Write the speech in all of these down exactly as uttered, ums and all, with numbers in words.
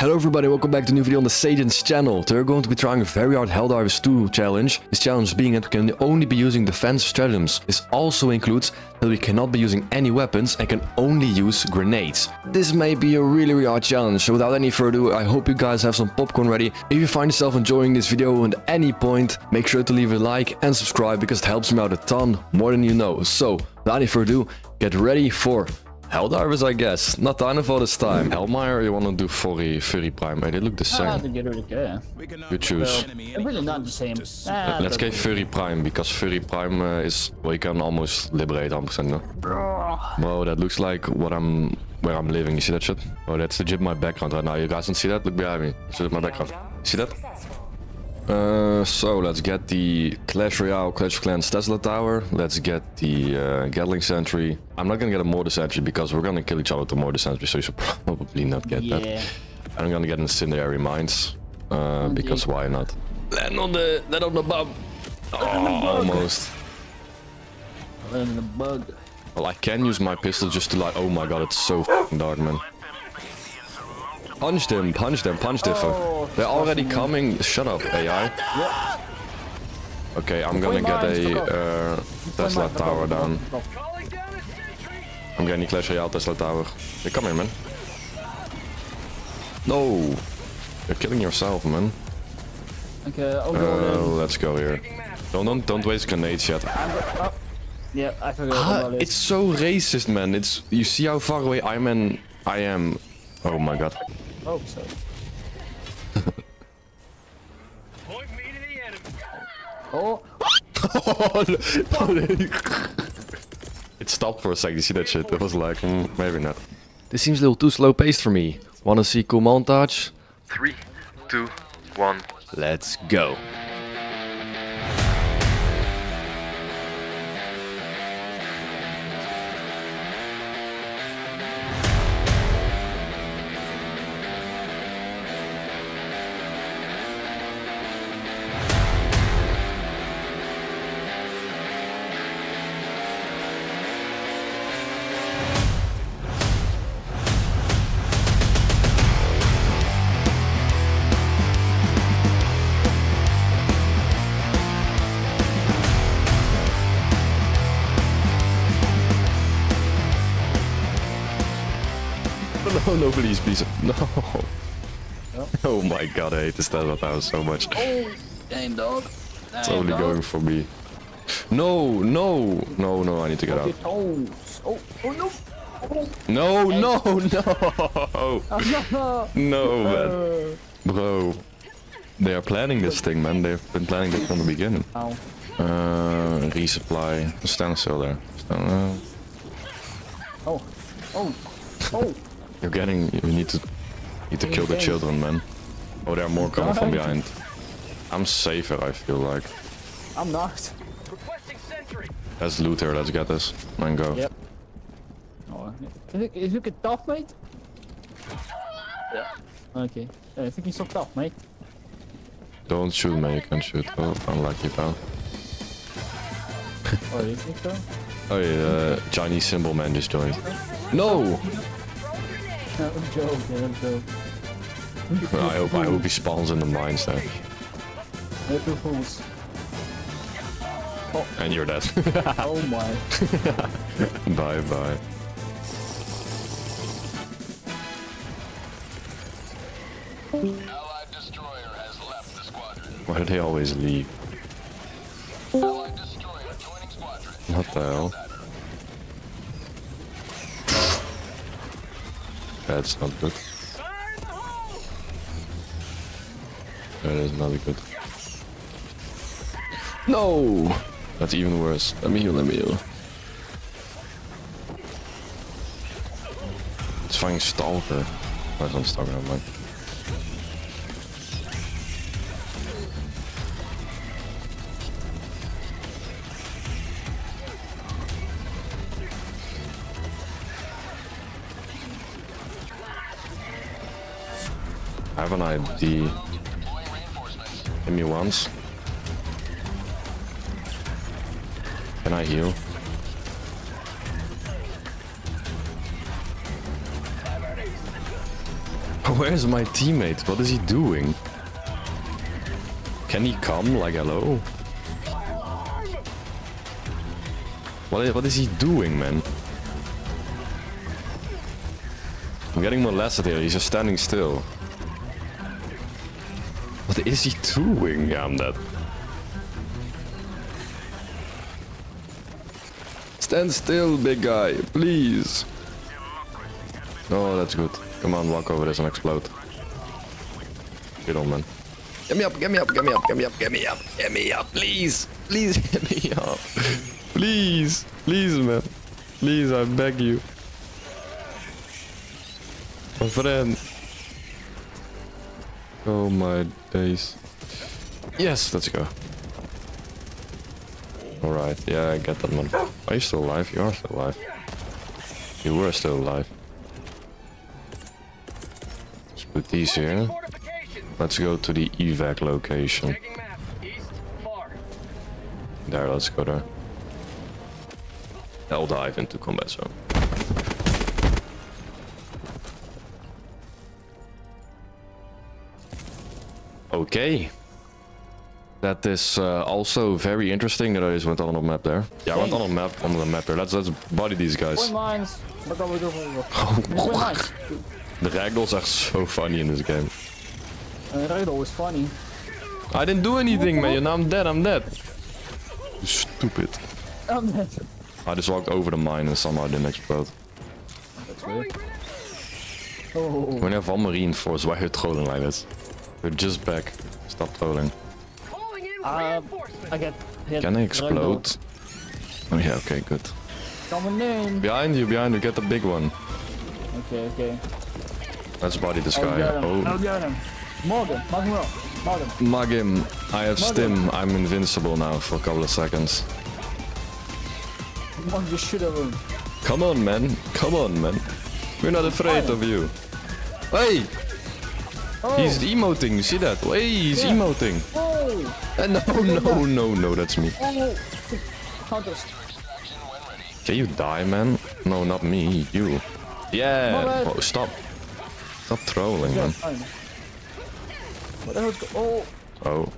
Hello everybody, welcome back to a new video on the Sagence channel. Today we're going to be trying a very hard Helldivers two challenge. This challenge being that we can only be using defensive stratagems. This also includes that we cannot be using any weapons and can only use grenades. This may be a really, really hard challenge, so without any further ado, I hope you guys have some popcorn ready. If you find yourself enjoying this video at any point, make sure to leave a like and subscribe because it helps me out a ton more than you know. So, without any further ado, get ready for Helldivers, I guess. Not Dynavo this time. Hellmire, you want to do furry, furry prime? They look the same. You choose. They're really not the same. Ah, let's get furry prime, because furry prime uh, is... Well, you can almost liberate one hundred percent, no? Bro, that looks like what I'm... where I'm living. You see that shit? Oh, that's legit my background right now. You guys don't see that? Look behind me. That's legit my background. See that? Uh, so, let's get the Clash Royale, Clash of Clans, Tesla Tower. Let's get the uh, Gatling Sentry. I'm not gonna get a Mortis Sentry because we're gonna kill each other with the Mortis Sentry, so you should probably not get yeah. that. I'm gonna get Incendiary Mines, uh, because why not? Land on the, land on the bug! Oh, almost. Land on the bug. Well, I can use my pistol just to like, oh my god, it's so f***ing dark, man. Punch them, punch them, punch them. Oh, they're already coming. Me. Shut up, A I. Okay, I'm gonna get a uh, Tesla Tower down. I'm getting Clash Royale Tesla Tower. Hey, come here, man. No! You're killing yourself, man. Okay, uh, let's go here. Don't, don't, don't waste grenades yet. Yeah, I forgot about it. It's so racist, man. It's, you see how far away I'm in, I am. Oh my god. Oh, sorry. Point me to the enemy. Oh. It stopped for a second, you see that shit? It was like, mm, maybe not. This seems a little too slow paced for me. Wanna see cool montage? Three, two, one, let's go. No, no, please, please. No. Yep. Oh my god, I hate this Tesla Tower so much. Oh, damn dog. Damn it's only dog. Going for me. No, no. No, no, I need to get out. Oh, oh, no. Oh. No, no, no. No, man. Bro. They are planning this thing, man. They've been planning this from the beginning. Uh, resupply. Stand still there. Stand, uh. Oh, oh, oh. You're getting. You need to. Need to kill the children, man. Oh, there are more coming from behind. I'm safer, I feel like. I'm knocked. Let's loot her. Let's get this. Man, go. Yep. Oh, is it tough, mate? Yeah. Okay. I think he's so tough, mate. Don't shoot, man. You can shoot. Oh, unlucky, pal. Oh, you think so? Oh yeah. Chinese symbol man just joined. No. No, I'm joking, I'm joking. I hope, I hope he spawns in the mines there. Oh. And you're dead. Oh my. Bye bye. Allied destroyer has left the squadron. Why do they always leave? Allied destroyer joining squadron. What the hell? That's not good. That is not good. No! That's even worse. Let me heal, let me heal. It's fucking stalker. That's not stalker, never mind. I have an I D. Hit me once. Can I heal? Oh Where's my teammate? What is he doing? Can he come? Like, hello? What is, what is he doing, man? I'm getting molested here. He's just standing still. What is he doing? Yeah, I'm dead. Stand still, big guy. Please. Oh, that's good. Come on, walk over this and explode. Get on, man. Get me up, get me up, get me up, get me up, get me up, get me up, please. Please get me up. Please. Please, man. Please, I beg you. My friend. Oh my days. Yes, let's go. Alright, yeah, I get that one. Are you still alive? You are still alive. You were still alive. Let's put these here. Let's go to the evac location. There, let's go there. I'll dive into combat zone. Okay. That is uh, also very interesting that I just went on a map there. Yeah, I went on a map on the map there. Let's let's body these guys. Mines. The ragdolls are so funny in this game. Uh, ragdoll is funny. I didn't do anything, man. Now I'm dead. I'm dead. Stupid. I'm dead. I just walked over the mine and somehow didn't explode. That's weird. Oh. We have one more reinforced. Why are you trolling like this? We're just back. Stop trolling. Uh, I get hit. Can I explode? Oh yeah, okay, good. Coming in. Behind you, behind you, get the big one. Okay, okay. Let's body this guy. Oh. I'll get him. Morgan, mug him up. Mug him. Mug him. I have Mug stim. Him. I'm invincible now for a couple of seconds. Mug the shit out of him. Come on, man. Come on, man. We're not afraid of you. Hey! Oh. He's emoting, you see that? Hey, he's yeah. emoting. Oh. And no, no, no, no, that's me. Oh. Can you die, man? No, not me, you. Yeah, oh, stop. Stop trolling, yeah, man. What the hell's go- oh. Oh,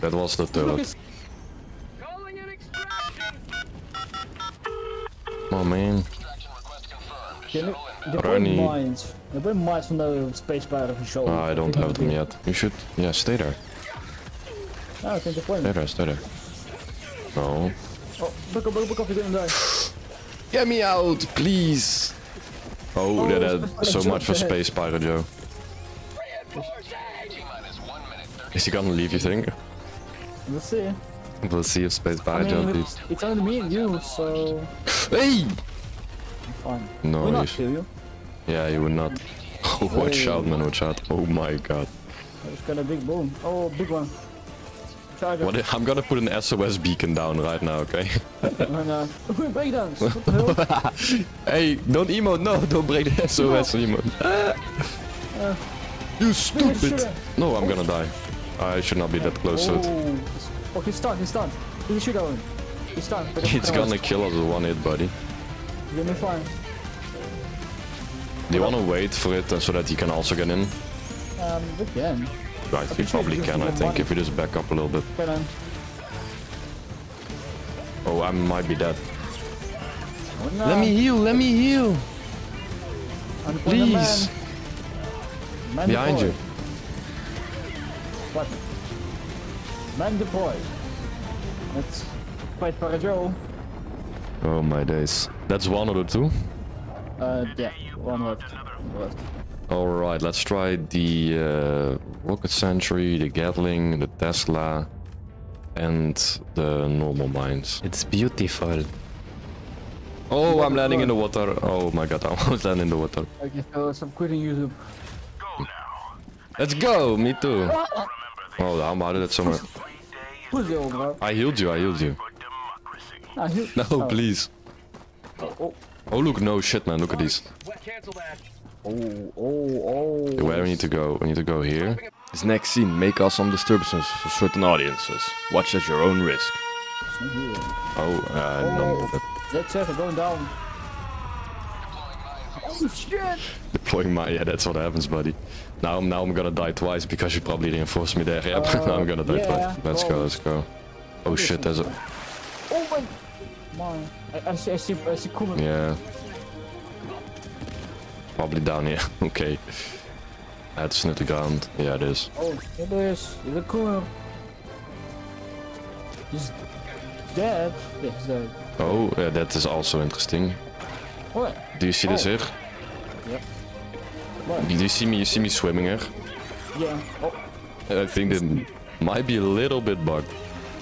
that was the turret. Oh, man. Runny. Mines. They put mines from the space bar of the shoulder. I don't have them yet. You should, yeah, stay there. No, I think they're playing. Stay there, stay there. No. Oh, back up, back up, back up, you're gonna die. Get me out, please. Oh, oh that had so much for space pirate, Joe. Is he gonna leave, you think? We'll see. We'll see if space pirate Joe leaves. It's only me and you, so... Hey! Fine. No, we'll not kill you. Yeah, you would not. Oh, watch hey. out, man, watch out. Oh my god. It's got a big boom. Oh, big one. Charger. What, I'm gonna put an S O S beacon down right now, okay? No, no. We're breakdowns. What the hell? Hey, don't emote. No, don't break the S O S no. emote. uh, you stupid. No, I'm gonna die. I should not be that close oh. to it. Oh, he's stunned, he's stunned. He's going. He's stunned. He's gonna kill us with one hit, buddy. You're gonna be fine. Do you want to wait for it uh, so that he can also get in? Um, we can. Right, we probably can, I think, if we just back up a little bit. Oh, I might be dead. Oh, no. Let me heal, let me heal! Please! Man Behind you. What? Man deployed. Let's fight for Joe. Oh my days. That's one of the two? Uh, yeah. One left. left. Alright, let's try the uh, Rocket Sentry, the Gatling, the Tesla, and the normal mines. It's beautiful. Oh, I'm landing in the water. Oh my god, I almost landed in the water. Okay, fellas, I'm quitting YouTube. Go now. Let's go, me too. Oh, I'm out of that somewhere. I healed you, I healed you. I healed you. No, please. Oh, oh. Oh look, no shit man, look at these. Oh, oh, oh. Where we need to go? We need to go here. This next scene may cause some disturbances for certain audiences. Watch at your own risk. It's not here. Oh, uh, oh, no. That's it, we're going down. Oh shit! Deploying my, yeah, that's what happens, buddy. Now, now I'm gonna die twice because you probably reinforced me there. Yeah, but uh, now I'm gonna die yeah, twice. Let's oh. go, let's go. Oh shit, there's a... Oh my... Man, I, I see, I see, I see cool. Yeah. Probably down here, okay. I had to sniff the ground. Yeah, it is. Oh, it is. The cool. He's dead. Yeah, he's dead. Oh, yeah, that is also interesting. What? Do you see oh. this here? Yep. What? Do you see me? You see me swimming here? Yeah. Oh. I think that might be a little bit bugged.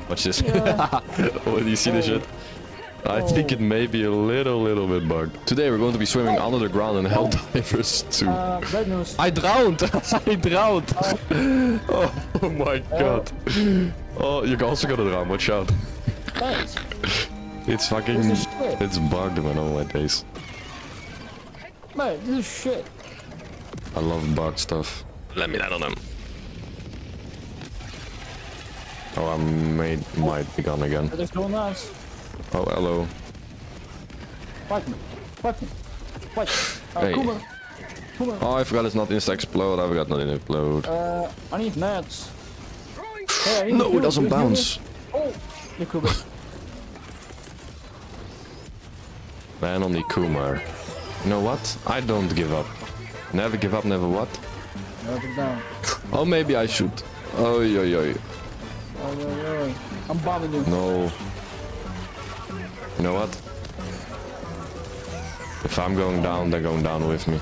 Watch this. Yeah. Oh, do you see oh. this shit? I oh. think it may be a little, little bit bugged. Today we're going to be swimming oh. under the ground in oh. Helldivers two. Uh, bad news. I drowned! I drowned! Oh, oh my oh. god. Oh, you're also gonna drown, watch out. Thanks. It's fucking... It's bugged, man, oh my days. Man, this is shit. I love bugged stuff. Let me land on them. Oh, I made, might be gone again. There's no knives. Oh, hello. Fight me. Fight me. Fight me. Uh, hey. Cooler. Cooler. Oh, I forgot it's not insta-explode. I forgot not insta-explode. Uh, I need nets. Hey, no, it doesn't bounce. Oh, the Kuma. Man on the Kuma. You know what? I don't give up. Never give up, never what? Never down. Oh, maybe I should. Oh, yo, yo. Oh, yo, yo. I'm bombing you. No. You know what? If I'm going down, they're going down with me.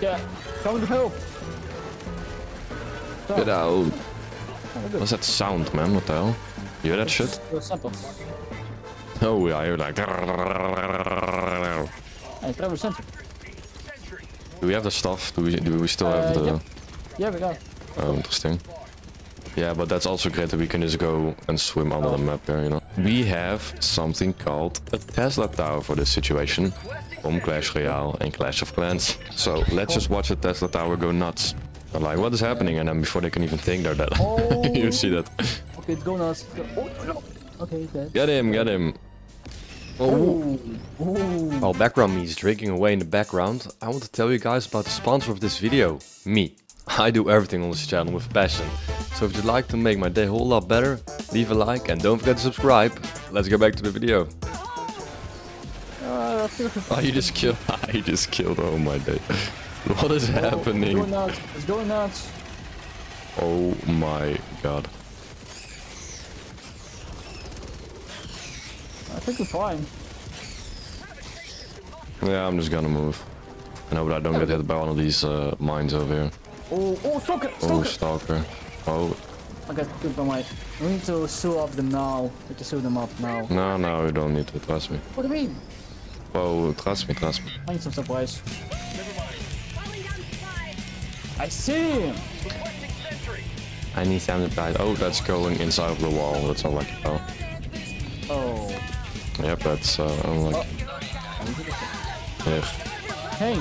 Yeah, come to help! Stop. Get out! What's that sound, man? What the hell? You hear that shit? Oh yeah, I hear like... Hey, Trevor Sentry. Do we have the stuff? Do we, do we still uh, have the... Yep. Yeah, we got it. Oh, interesting. Yeah, but that's also great that we can just go and swim under the map there, you know. We have something called a Tesla Tower for this situation from Clash Royale and Clash of Clans. So let's just watch the Tesla Tower go nuts. They're like, what is happening? And then before they can even think, they're dead. Oh. You see that? Okay, it's going nuts. Oh, no. Okay, he's dead. Get him, get him. Oh. Oh. While background me is drinking away in the background, I want to tell you guys about the sponsor of this video, me. I do everything on this channel with passion. So if you'd like to make my day a whole lot better, leave a like and don't forget to subscribe. Let's go back to the video. Uh, oh, you just killed. I just killed. Oh my day. What is no, happening? It's going nuts. It's going nuts. Oh my god. I think we're fine. Yeah, I'm just gonna move. I hope that I don't get hit by one of these uh, mines over here. Oh, oh, stalker! Stalker! Oh, stalker. Oh. I got killed by my... We need to sew up them now. We can sew them up now. No, no, you don't need to, trust me. What do you mean? Oh, trust me, trust me. I need some supplies. Never mind. I see him! I need some supplies. Oh, that's going inside of the wall. That's unlucky. Oh. Oh. Yep, that's uh, unlucky. Oh. Yeah. Hey!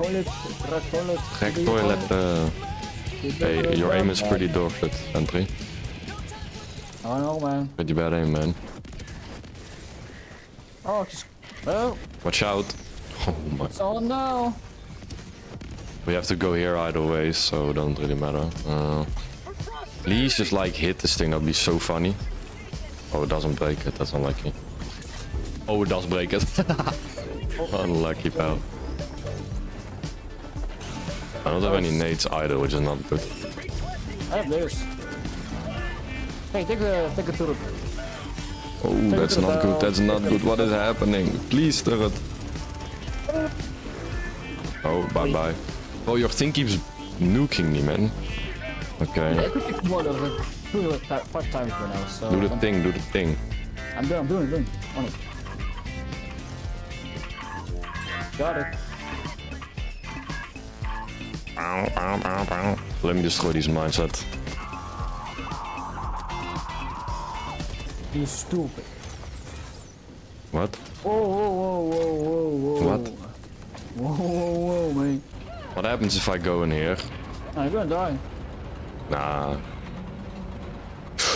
Toilet, drag toilet. Drag toilet. Uh, hey, your aim is pretty dogshit, Sentry. Oh no, man. Pretty bad aim, man. Oh, just... Oh. Watch out. Oh my... Oh no! We have to go here either way, so it doesn't really matter. Uh, please just like hit this thing, that'd be so funny. Oh, it doesn't break it, that's unlucky. Oh, it does break it. Unlucky, pal. I don't have any nades either, which is not good. I have this. Hey, take the take the turret. Oh, take that's turret not good. That's not good. What is happening? Please, turret. Oh, bye bye. Oh, your thing keeps nuking me, man. Okay. Yeah, I could take more than five times right now. So do the I'm thing. Do the thing. I'm doing. I'm doing. I'm doing. On it. Got it. Let me destroy these mines. You stupid. What? Whoa, whoa, whoa, whoa, whoa, what? Whoa, whoa, whoa, man. What happens if I go in here? I'm gonna die. Nah.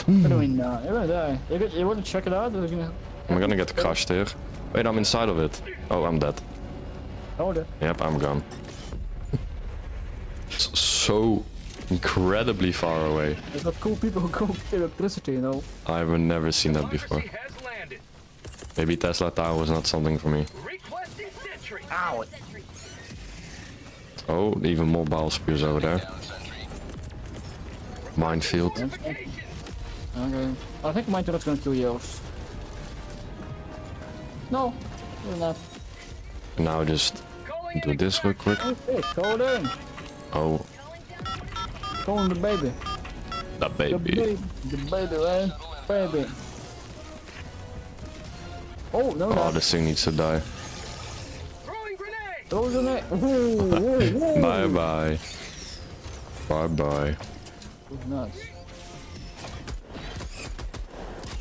What are we now? Over there. You, could, you want to check it out? Or gonna... I'm gonna get crushed here. Wait, I'm inside of it. Oh, I'm dead. Hold it. Yep, I'm gone. It's so incredibly far away. There's not cool people who go with electricity, you know? I've never seen that before. Maybe Tesla Tower was not something for me. Ow! Oh, even more ball spears over there. Minefield. Okay. Okay. I think minefield gonna kill yours. No, you're not. Now just do this real quick. Go in. Oh. Go in the baby. The baby. The baby, the baby, man. Baby. Oh, no, no. Oh, this thing needs to die. Throw the net. Bye bye. Bye bye. Nuts.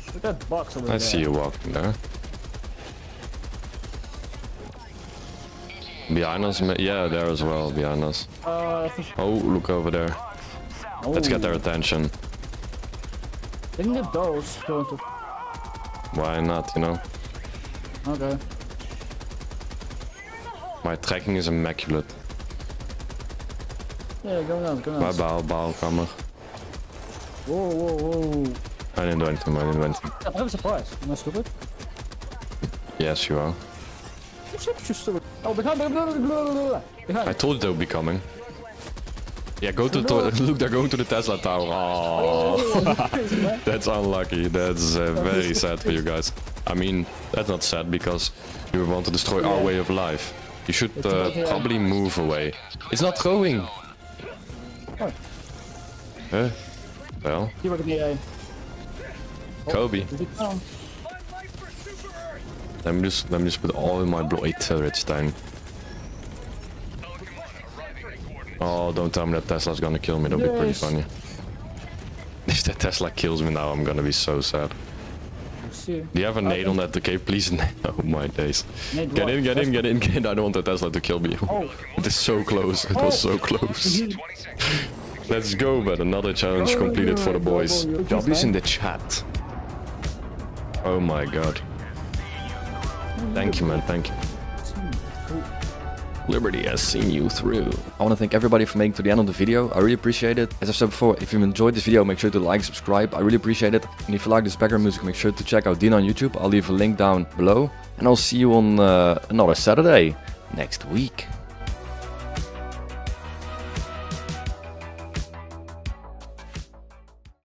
Look at that box over there. I see you walking there. Behind us, yeah, there as well, behind us. Uh, oh, look over there. Oh. Let's get their attention. They can get those. Why not, you know? Okay. My tracking is immaculate. Yeah, go down, go down. My ball, ball, camera. Whoa, whoa, whoa. I didn't do anything, I didn't do anything. Yeah, I'm surprised. Am I stupid? Yes, you are. Oh, behind, behind. I told you they would be coming. Yeah, go to the look, they're going to the Tesla Tower. Oh, that's unlucky. That's uh, very sad for you guys. I mean, that's not sad because you want to destroy our way of life. You should uh, probably move away. It's not throwing. Huh? Eh? Well. Kobe. Let me just let me just put all in my blood turrets time. Oh, don't tell me that Tesla's gonna kill me. That'll yes. be pretty funny. If that Tesla kills me now, I'm gonna be so sad. Do you have a nade on that decay, please? Oh my days. Nade get in, get in, get in, get in. I don't want the Tesla to kill me. Oh. It is so close. It oh. was so close. Let's go, but another challenge completed for the boys. Job is in the chat. Oh my god. Thank you, man. Thank you. Liberty has seen you through. I want to thank everybody for making it to the end of the video. I really appreciate it. As I've said before, if you enjoyed this video, make sure to like, subscribe. I really appreciate it. And if you like this background music, make sure to check out Dean on YouTube. I'll leave a link down below. And I'll see you on uh, another Saturday next week.